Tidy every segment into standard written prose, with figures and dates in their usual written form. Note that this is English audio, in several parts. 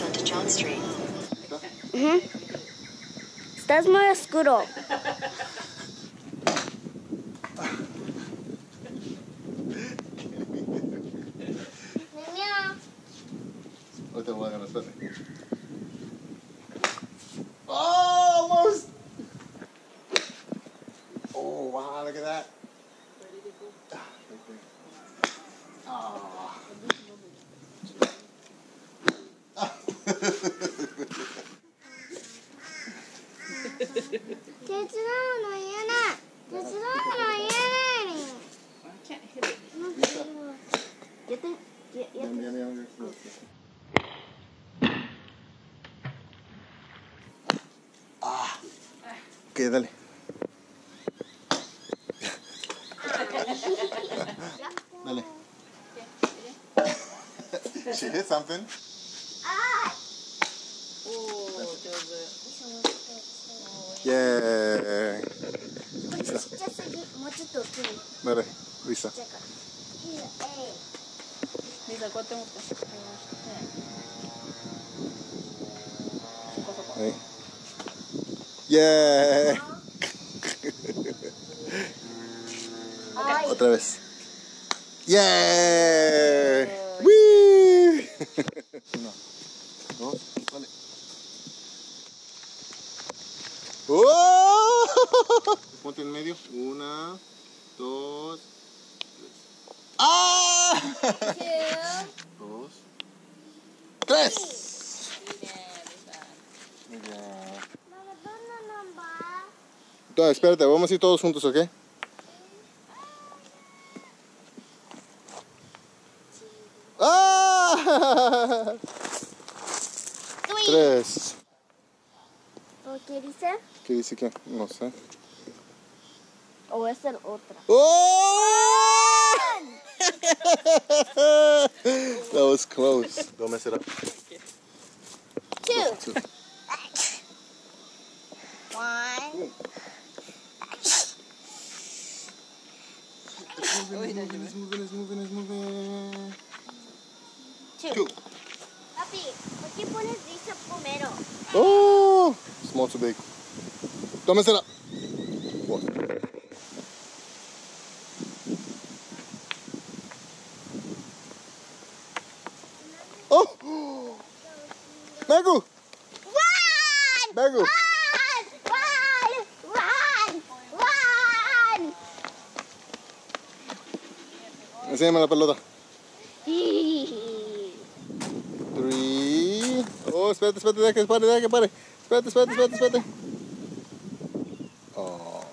left onto John Street. Estás muy oscuro. Ahorita voy a ganar, espérate. ¡Oh! Almost! Oh, wow, look at that. Where did it go? Ah, right there. Oh. I can't hit it. Get it? Yeah. Ok, dale. Dale. She hit something. Oh, does it? Yeah. Dale, Lisa. Lisa, ¿cuál te gusta? Ahí. Yeah. Otra vez. Yeah. Wee. Uno, dos, vale. ¡Oh! Ponte en medio. Una, dos, tres. ¡Ah! Dos, tres. Muy bien. No, espérate, vamos a ir todos juntos, ¿ok? ¡Ah! Tres. ¿Qué dice? ¿Qué dice qué? No sé. O es el otra. ¡Oh! That was close. Don't mess it up. Two. One. It's moving. Two. Papi, ¿por qué pones Lisa primero? Oh, small too big. Don't mess it up. One. Oh! Megu! Run! Megu! Enséñame la pelota. 3. Oh, espérate, deja que pare. Espérate. Oh,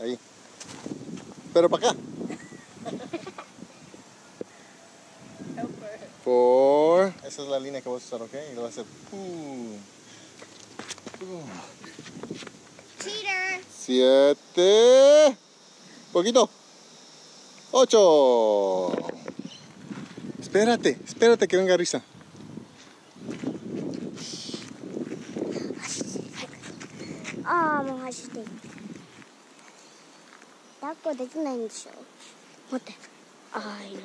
ahí. Pero para acá. 4. Esa es la línea que vas a usar, ¿ok? Y lo vas a hacer. Cheater. 7. Poquito. 8. Espérate que venga Risa. Ah, vamos a hacer. Taco de Nancho. Mate. Ay.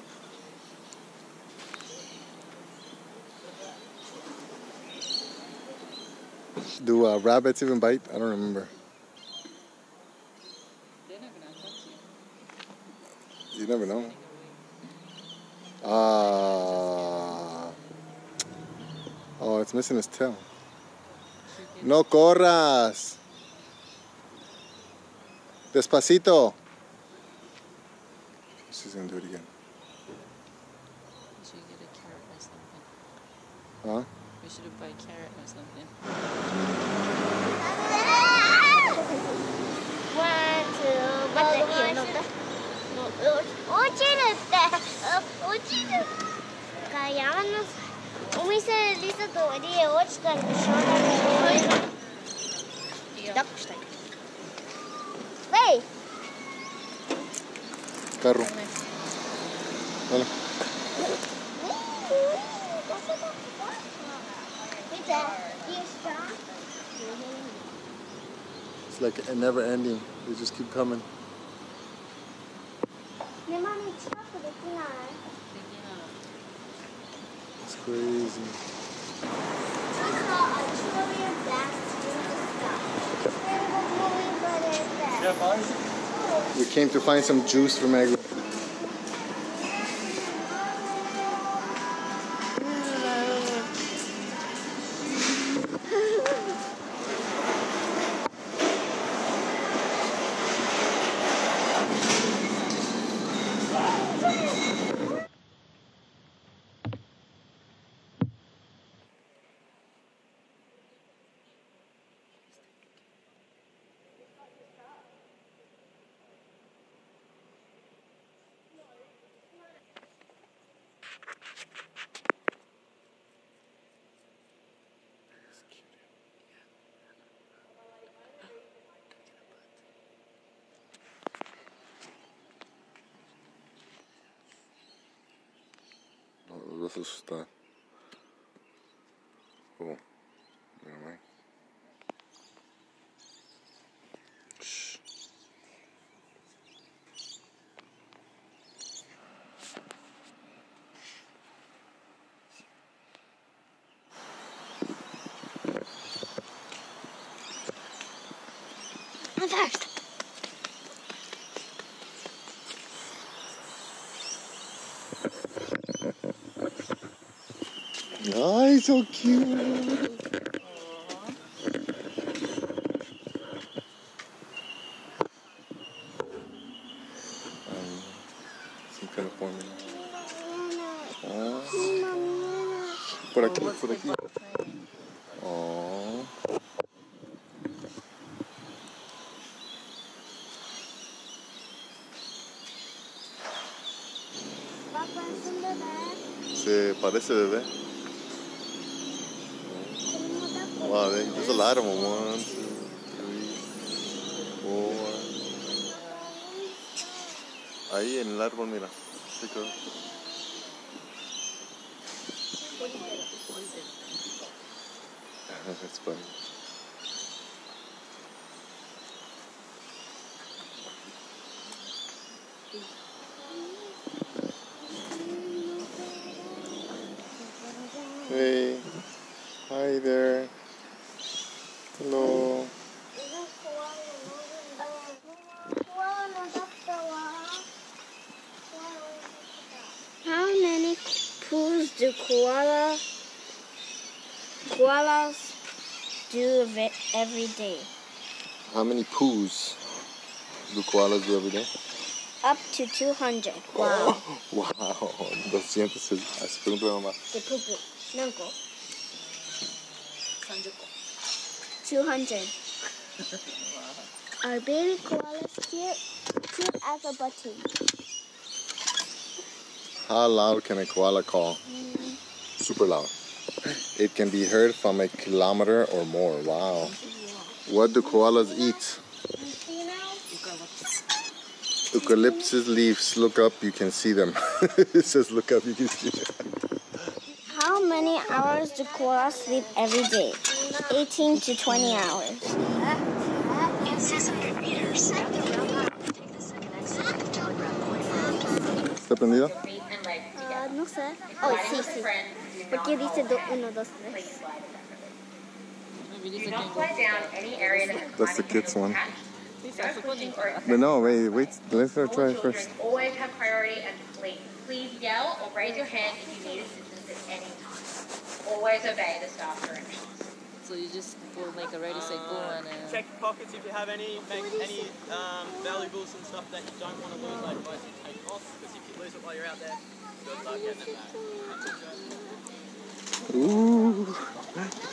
Do rabbits even bite? I don't remember. You never know. Oh, Wow, it's missing its tail. No corras. Despacito. She's going to do it again. We should get a carrot or something. Huh? We should have bought a carrot or something. Hey! Carro. Hola. It's like a never ending. They just keep coming. It's crazy. We came to find some juice for Megu. This is the oh, anyway. Shh. I'm first. Oh, he's so cute. Some kind of formula. Por aquí. Oh. Papá, es un bebé. Se parece bebé. Wow, there's a lot of them. 1, 2, 3, 4. Ahí en el árbol, mira. That's funny. Hey, hi there. Hello. How many pools do koalas do every day? How many poos do koalas do every day? Up to 200. Wow. Wow. 200. Así pregunto a mi mamá. ¿Qué pupu? ¿Nanko? 30. 200. Our baby koala is cute as a button. How loud can a koala call? Super loud. It can be heard from 1 kilometer or more. Wow. What do koalas eat? Eucalyptus leaves. Look up, you can see them. It says look up, you can see them. How many hours do koalas sleep every day? 18 to 20 hours. In 600 meters, take the second exit at the telegraph point. ¿Está prendido? No sé. Oh, sí. Porque dice 1, 2, 3. That's the kids one. But no, wait. Let's try it first. Always have priority and please yell or raise your hand if you need assistance at any time. Always obey the staff directions. So you just will make a ready-set goal and... Check your pockets if you have any, make any valuables and stuff that you don't want to lose, like otherwise you take off, because if you lose it while you're out there, you'll start getting it back. Ooh.